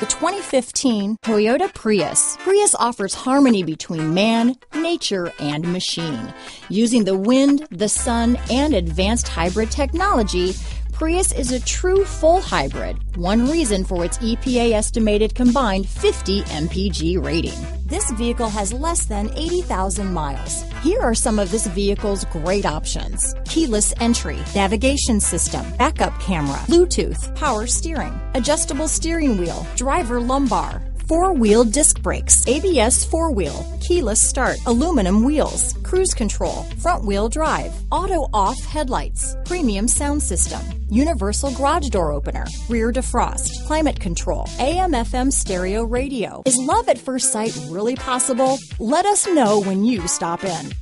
The 2015 Toyota Prius. Prius offers harmony between man, nature, and machine. Using the wind, the sun, and advanced hybrid technology, Prius is a true full hybrid, one reason for its EPA-estimated combined 50 MPG rating. This vehicle has less than 80,000 miles. Here are some of this vehicle's great options: keyless entry, navigation system, backup camera, Bluetooth, power steering, adjustable steering wheel, driver lumbar, four-wheel disc brakes, ABS four-wheel, keyless start, aluminum wheels, cruise control, front-wheel drive, auto-off headlights, premium sound system, universal garage door opener, rear defrost, climate control, AM/FM stereo radio. Is love at first sight really possible? Let us know when you stop in.